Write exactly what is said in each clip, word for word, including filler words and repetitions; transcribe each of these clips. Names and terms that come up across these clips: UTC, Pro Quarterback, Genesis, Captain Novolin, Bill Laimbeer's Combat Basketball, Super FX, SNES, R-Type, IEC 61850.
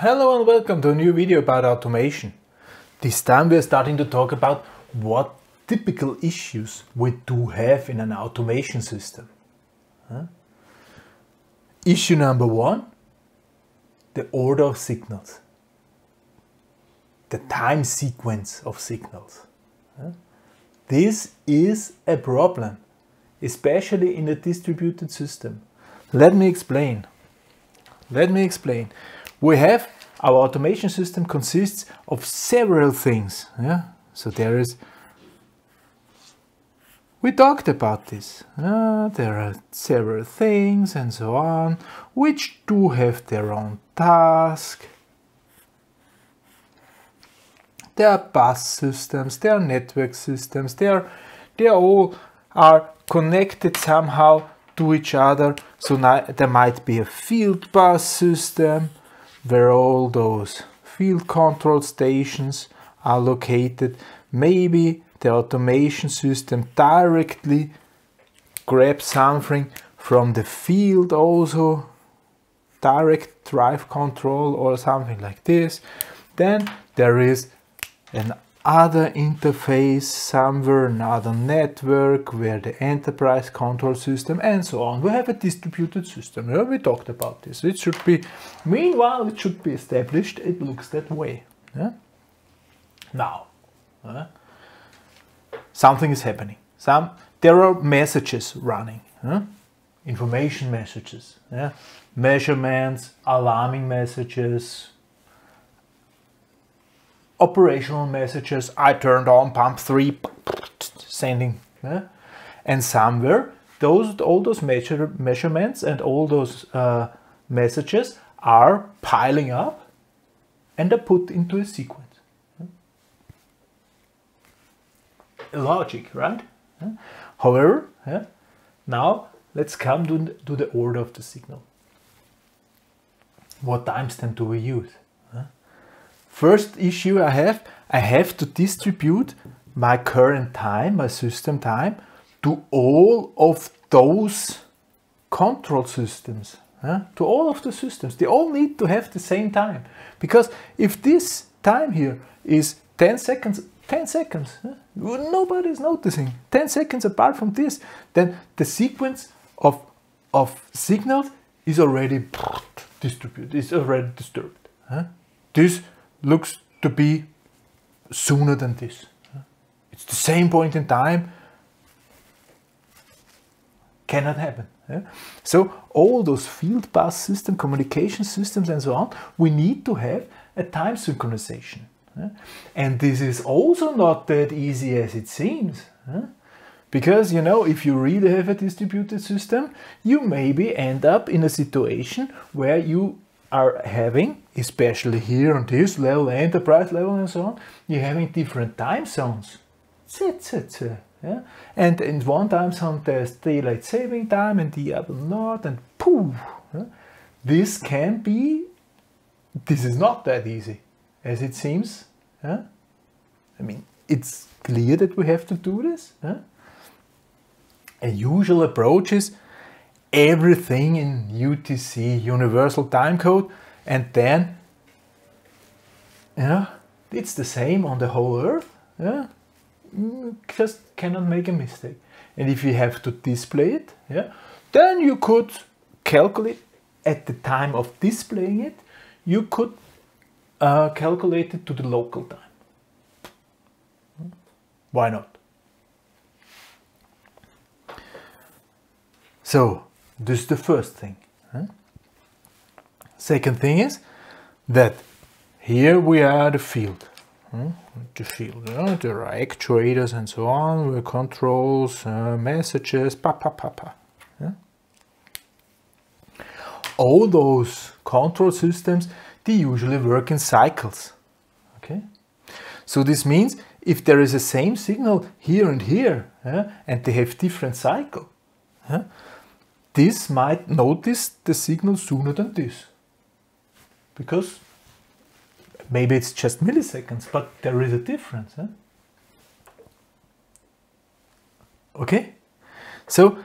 Hello and welcome to a new video about automation. This time we are starting to talk about what typical issues we do have in an automation system. Huh? Issue number one, the order of signals, the time sequence of signals. Huh? This is a problem, especially in a distributed system. Let me explain. Let me explain. We have our automation system consists of several things. Yeah? So there is, we talked about this, uh, there are several things and so on, which do have their own task. There are bus systems, there are network systems, they are, they all are connected somehow to each other. So now there might be a field bus system, where all those field control stations are located. Maybe the automation system directly grabs something from the field also, direct drive control or something like this. Then there is another interface somewhere, another network where the enterprise control system and so on. We have a distributed system. Yeah, we talked about this. It should be, meanwhile, it should be established. It looks that way. Yeah? Now, uh, something is happening. Some, there are messages running, huh? Information messages, yeah? Measurements, alarming messages, operational messages, I turned on pump three, sending. Yeah? And somewhere, those all those measure, measurements and all those uh, messages are piling up and are put into a sequence. Yeah? Logic, right? Yeah? However, yeah? Now let's come to, to the order of the signal. What timestamp do we use? First issue I have, I have to distribute my current time, my system time, to all of those control systems, huh? To all of the systems. They all need to have the same time. Because if this time here is ten seconds, ten seconds, huh? Nobody's noticing. ten seconds apart from this, then the sequence of, of signals is already distributed, is already disturbed. Huh? This looks to be sooner than this. It's the same point in time. Cannot happen. So all those field bus system, communication systems and so on, we need to have a time synchronization. And this is also not that easy as it seems. Because, you know, if you really have a distributed system, you maybe end up in a situation where you are having, especially here on this level, enterprise level and so on, you're having different time zones. Yeah? And in one time zone there's daylight saving time and the other not, and poof. Yeah? This can be, this is not that easy as it seems. Yeah? I mean, it's clear that we have to do this. Yeah? A usual approach is everything in U T C, Universal Time Code, and then, you know, it's the same on the whole earth. Yeah? Just cannot make a mistake. And if you have to display it, yeah, then you could calculate at the time of displaying it, you could uh, calculate it to the local time. Why not? So this is the first thing. Huh? Second thing is that here we are the field. Huh? The field, huh? There are actuators and so on, we controls, uh, messages, pa pa pa pa. Huh? All those control systems, they usually work in cycles. Okay? So this means if there is the same signal here and here, huh? And they have different cycle, huh? This might notice the signal sooner than this, because maybe it's just milliseconds, but there is a difference. Huh? Okay, so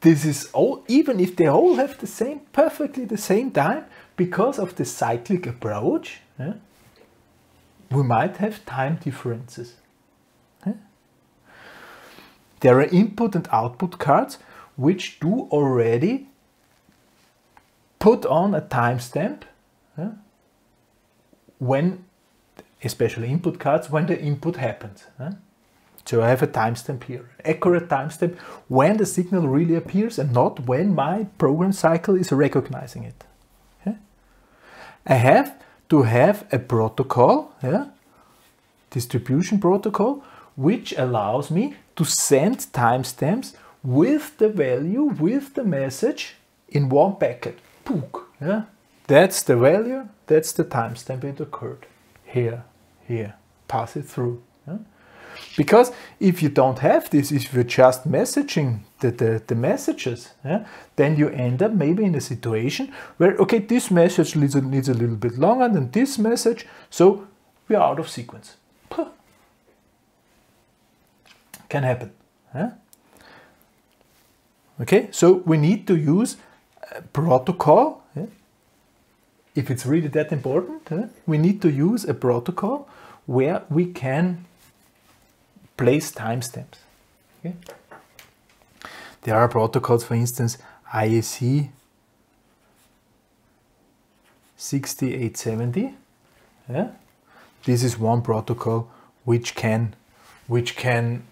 this is all, even if they all have the same, perfectly the same time, because of the cyclic approach, yeah, we might have time differences. Yeah. There are input and output cards which do already put on a timestamp, yeah, when, especially input cards, when the input happens. Yeah. So I have a timestamp here, accurate timestamp when the signal really appears and not when my program cycle is recognizing it. Okay? I have to have a protocol, yeah, distribution protocol, which allows me to send timestamps with the value, with the message in one packet. Yeah? That's the value, that's the timestamp it occurred. Here, here, pass it through. Yeah? Because if you don't have this, if you're just messaging the, the, the messages, yeah, then you end up maybe in a situation where, okay, this message needs a, needs a little bit longer than this message, so we are out of sequence. Puh. Can happen. Yeah? Okay, so we need to use a protocol. Yeah? If it's really that important, yeah, we need to use a protocol where we can place timestamps. Okay. There are protocols, for instance, I E C six eight seven zero. Yeah. This is one protocol which can, which can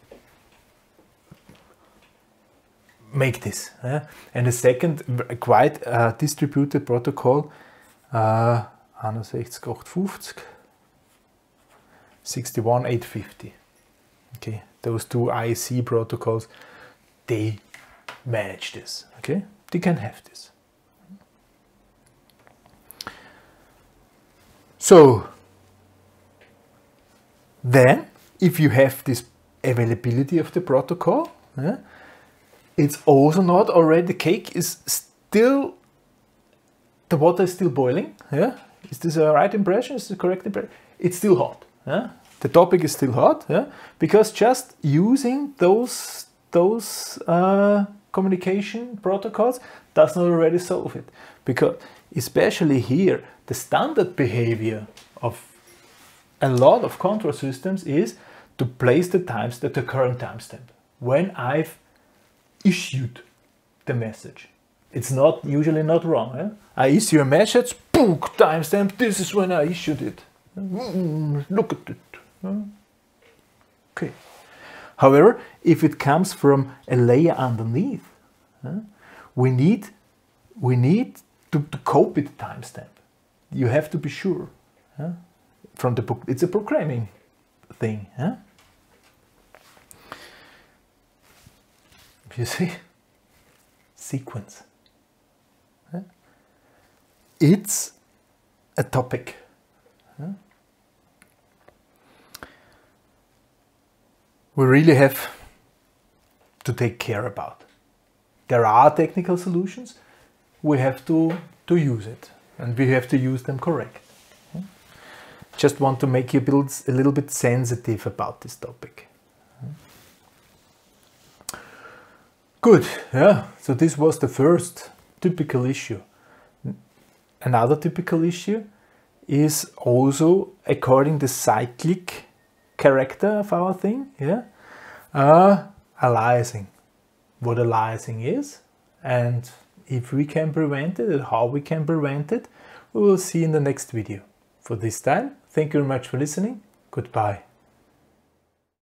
make this. Yeah. And a second, quite uh, distributed protocol, uh, six one eight five zero, six one eight five zero. Okay, those two I E C protocols, they manage this, okay? They can have this. So, then, if you have this availability of the protocol, yeah, it's also not already, the cake is still, the water is still boiling, yeah? Is this a right impression? Is this the correct impression? It's still hot, yeah? The topic is still hot, yeah? Because just using those, those uh, communication protocols does not already solve it. Because especially here, the standard behavior of a lot of control systems is to place the timestamp, the current timestamp, when I've issued the message. It's not usually not wrong. Eh? I issue a message, boom, timestamp, this is when I issued it. Mm, look at it. Okay. However, if it comes from a layer underneath, uh, we need we need to, to cope with the timestamp. You have to be sure. Uh, from the book, it's a programming thing. Uh. You see, sequence. Uh. It's a topic. Uh. We really have to take care about. There are technical solutions, we have to, to use it, and we have to use them correct. Just want to make you build a little bit sensitive about this topic. Good, yeah, so this was the first typical issue. Another typical issue is also according to cyclic character of our thing, yeah, uh, aliasing, what aliasing is, and if we can prevent it and how we can prevent it, we will see in the next video. For this time, thank you very much for listening. Goodbye.